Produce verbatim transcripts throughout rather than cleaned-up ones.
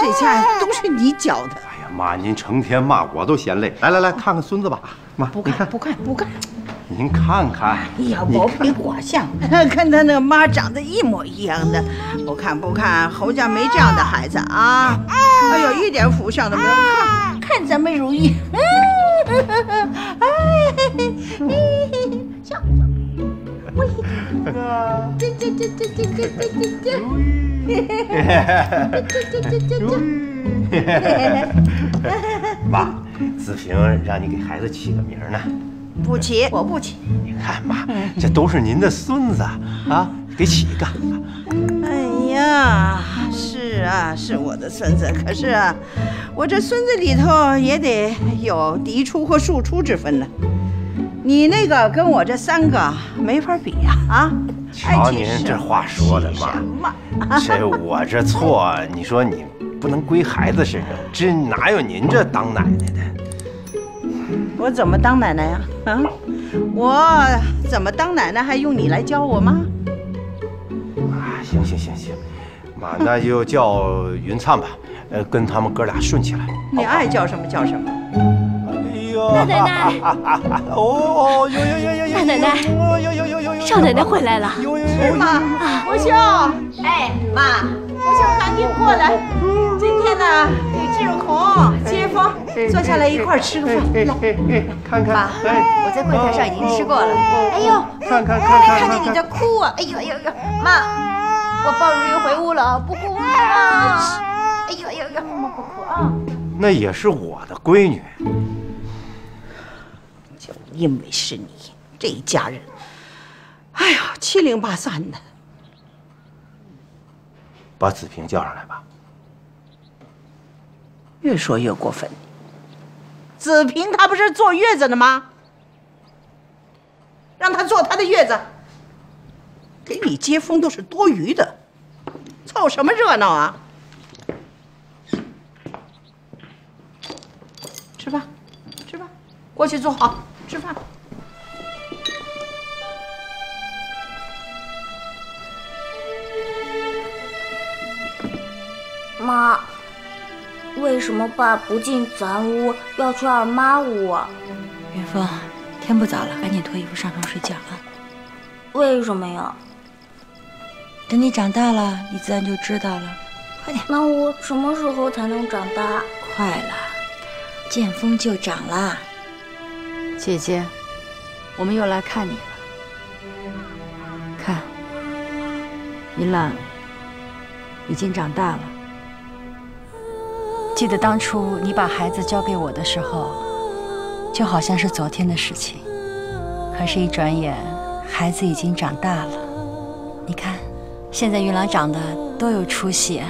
这下都是你教的。哎呀妈，您成天骂我都嫌累。来来来，看看孙子吧。妈，不看不看不看。您看看。哎呀，我比我像，跟他那妈长得一模一样的。不看不看，侯家没这样的孩子啊。哎呦，一点福相都没有。看看咱们如意。笑。 喂，这这这这这这这这这，妈，子平让你给孩子起个名呢，不起，我不起。你看妈，这都是您的孙子啊，给起一个。哎呀，是啊，是我的孙子，可是啊，我这孙子里头也得有嫡出和庶出之分呢。 你那个跟我这三个没法比呀！啊，瞧您这话说的嘛，这我这错，你说你不能归孩子身上，这哪有您这当奶奶的？我怎么当奶奶呀？啊，我怎么当奶奶还用你来教我吗？啊，行行行行，妈，那就叫云灿吧，呃，跟他们哥俩顺起来。你爱叫什么叫什么。 大奶奶，哦哟哟哟哟！大奶奶，哦哟哟哟哟哟！少奶奶回来了，妈，国秀，哎妈，国秀赶紧过来，今天呢给志孔接风，坐下来一块吃个饭。来，看看，妈，我在柜台上已经吃过了。哎呦，看看看看，看见你在哭啊！哎呦哎呦呦，妈，我抱如玉回屋了啊，不哭啊！哎呦哎呦呦，妈不哭啊！那也是我的闺女。 就因为是你这一家人，哎呦，七零八散的。把子平叫上来吧。越说越过分。子平他不是坐月子呢吗？让他坐他的月子，给你接风都是多余的，凑什么热闹啊？吃吧，吃吧，过去坐好。 吃饭。妈，为什么爸不进咱屋，要去二妈屋啊？云峰，天不早了，赶紧脱衣服上床睡觉啊！为什么呀？等你长大了，你自然就知道了。快点！那我什么时候才能长大？快了，见风就长啦。 姐姐，我们又来看你了。看，银兰已经长大了。记得当初你把孩子交给我的时候，就好像是昨天的事情。可是，一转眼，孩子已经长大了。你看，现在云兰长得多有出息啊！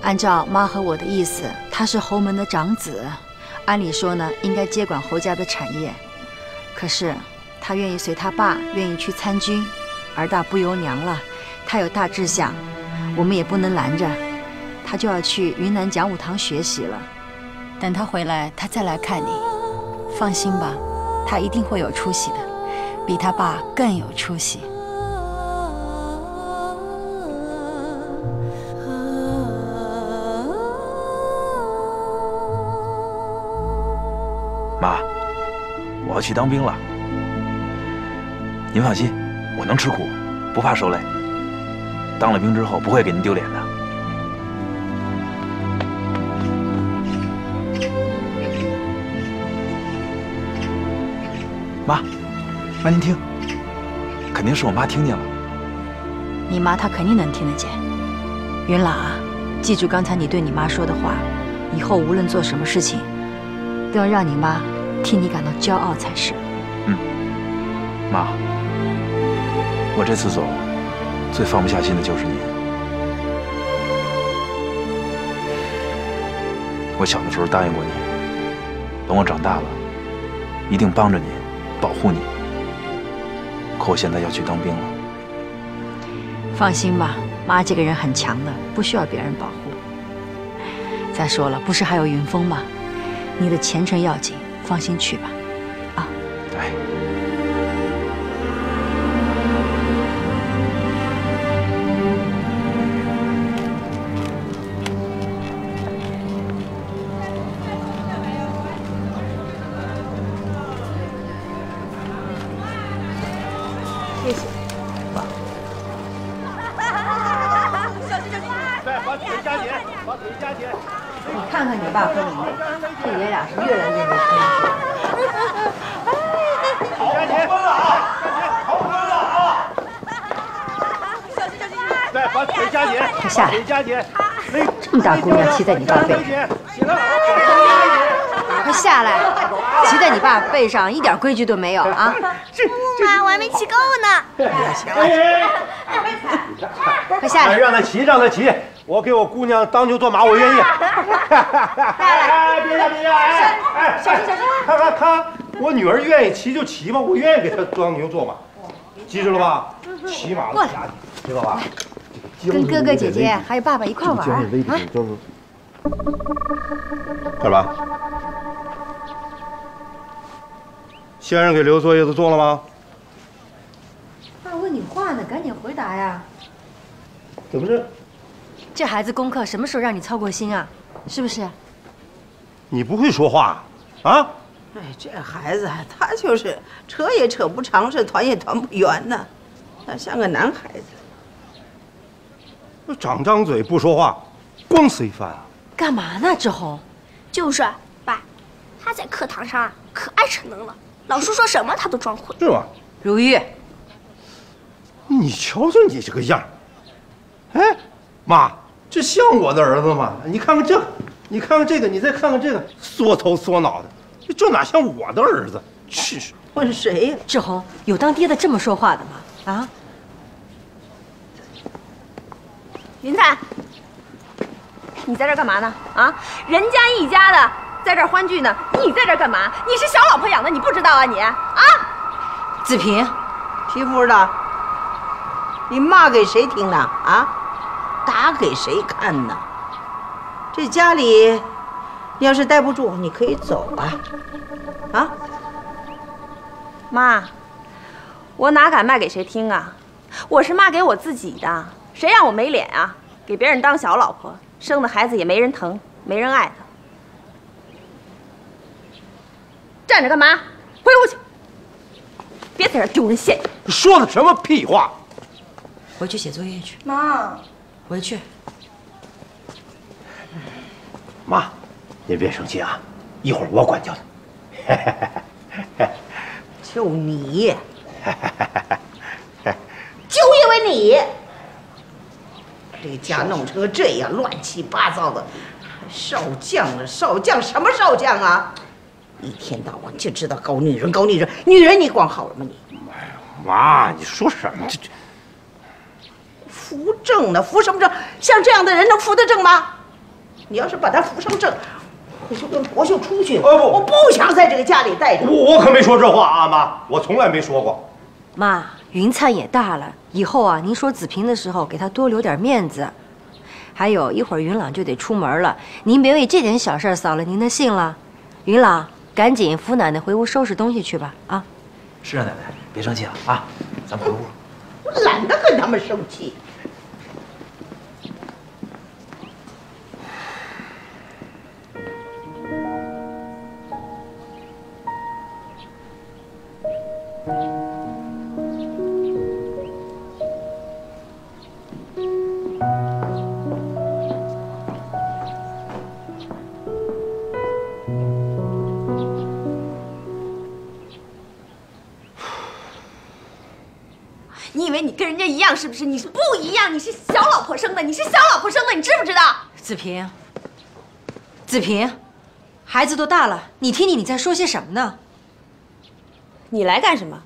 按照妈和我的意思，他是侯门的长子。 按理说呢，应该接管侯家的产业，可是他愿意随他爸，愿意去参军，儿大不由娘了，他有大志向，我们也不能拦着，他就要去云南讲武堂学习了。等他回来，他再来看你，放心吧，他一定会有出息的，比他爸更有出息。 妈，我要去当兵了。您放心，我能吃苦，不怕受累。当了兵之后，不会给您丢脸的。妈，妈您听，肯定是我妈听见了。你妈她肯定能听得见。云朗啊，记住刚才你对你妈说的话，以后无论做什么事情，都要让你妈。 替你感到骄傲才是。嗯，妈，我这次走，最放不下心的就是您。我小的时候答应过您，等我长大了，一定帮着您，保护您。可我现在要去当兵了。放心吧，妈这个人很强的，不需要别人保护。再说了，不是还有云峰吗？你的前程要紧。 放心去吧，啊！哎，你看看你爸和你妹，这爷俩是越来越没出息。好分了啊！好分了啊！小心小心！来，把腿夹紧，把腿夹紧。这么大姑娘骑在你爸背上，快下来！骑在你爸背上一点规矩都没有啊！不嘛，我还没骑够呢。快下来！让他骑，让他骑。 我给我姑娘当牛做马，我愿意。哎，别呀别呀！哎哎，小心小心！看看看，我女儿愿意骑就骑吧，我愿意给她当牛做马，记住了吧？骑马的家庭，知道吧？跟哥哥姐姐还有爸爸一块玩啊！干嘛？先生给留作业都做了吗？爸问你话呢，赶紧回答呀！怎么着？ 这孩子功课什么时候让你操过心啊？是不是？你不会说话，啊？哎，这孩子他就是扯也扯不长是团也团不圆呢，他像个男孩子。长张嘴不说话，光 say 饭啊？干嘛呢？志宏，就是爸，他在课堂上可爱逞能了，老师说什么他都装会。是吗？如玉，你瞧瞧你这个样儿，哎，妈。 这像我的儿子吗？你看看这个，你看看这个，你再看看这个，缩头缩脑的，这哪像我的儿子？去，问谁呀？志宏，有当爹的这么说话的吗？啊？云彩，你在这干嘛呢？啊，人家一家的在这欢聚呢，你在这干嘛？你是小老婆养的，你不知道啊你啊？子平，谁不知道？你骂给谁听呢？啊？ 打给谁看呢？这家里，你要是待不住，你可以走啊！啊，妈，我哪敢骂给谁听啊？我是骂给我自己的，谁让我没脸啊？给别人当小老婆，生的孩子也没人疼，没人爱的。站着干嘛？回屋去！别在这儿丢人现眼！说的什么屁话！回去写作业去，妈。 回去，妈，您别生气啊，一会儿我管教他。就你，就因为你，这家弄成这样乱七八糟的，少将了少将什么少将啊？一天到晚就知道搞女人搞女人，女人你管好了吗你？妈，你说什么？这这。 扶正呢？扶什么正？像这样的人能扶得正吗？你要是把他扶上正，我就跟博秀出去。哦不，我不想在这个家里待着。我我可没说这话啊，妈，我从来没说过。妈，云灿也大了，以后啊，您说子平的时候，给他多留点面子。还有一会儿云朗就得出门了，您别为这点小事扫了您的兴了。云朗，赶紧扶奶奶回屋收拾东西去吧。啊，是啊，奶奶，别生气了啊，咱们回屋。我懒得跟他们生气。 你以为你跟人家一样是不是？你是不一样，你是小老婆生的，你是小老婆生的，你知不知道？子平，子平，孩子都大了，你听听你在说些什么呢？你来干什么？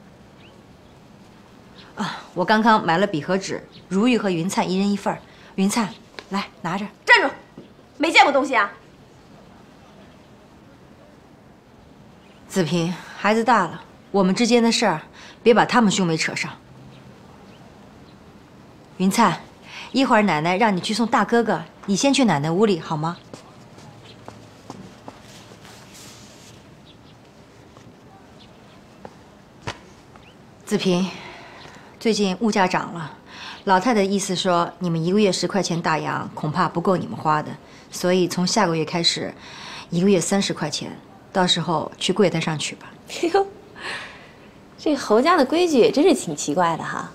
啊！我刚刚买了笔和纸，如玉和云灿一人一份儿。云灿，来拿着。站住！没见过东西啊！子平，孩子大了，我们之间的事儿，别把他们兄妹扯上。云灿，一会儿奶奶让你去送大哥哥，你先去奶奶屋里好吗？子平。 最近物价涨了，老太太意思说你们一个月十块钱大洋恐怕不够你们花的，所以从下个月开始，一个月三十块钱，到时候去柜台上取吧。哟，这侯家的规矩也真是挺奇怪的哈。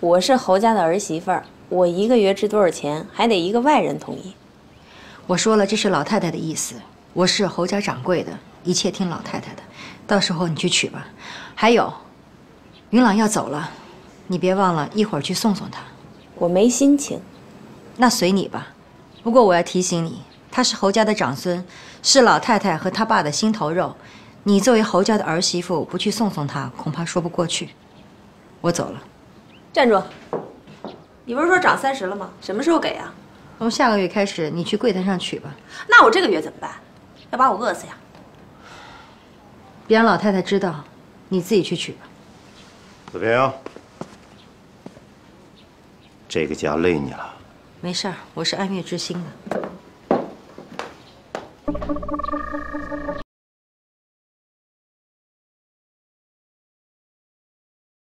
我是侯家的儿媳妇儿，我一个月值多少钱还得一个外人同意。我说了，这是老太太的意思，我是侯家掌柜的，一切听老太太的。到时候你去取吧。还有，云朗要走了，你别忘了一会儿去送送他。我没心情。那随你吧。不过我要提醒你，他是侯家的长孙，是老太太和他爸的心头肉。你作为侯家的儿媳妇，不去送送他，恐怕说不过去。我走了。站住！你不是说涨三十了吗？什么时候给啊？ 从下个月开始，你去柜台上取吧。那我这个月怎么办？要把我饿死呀！别让老太太知道，你自己去取吧。子平，这个家累你了。没事儿，我是安月之心的。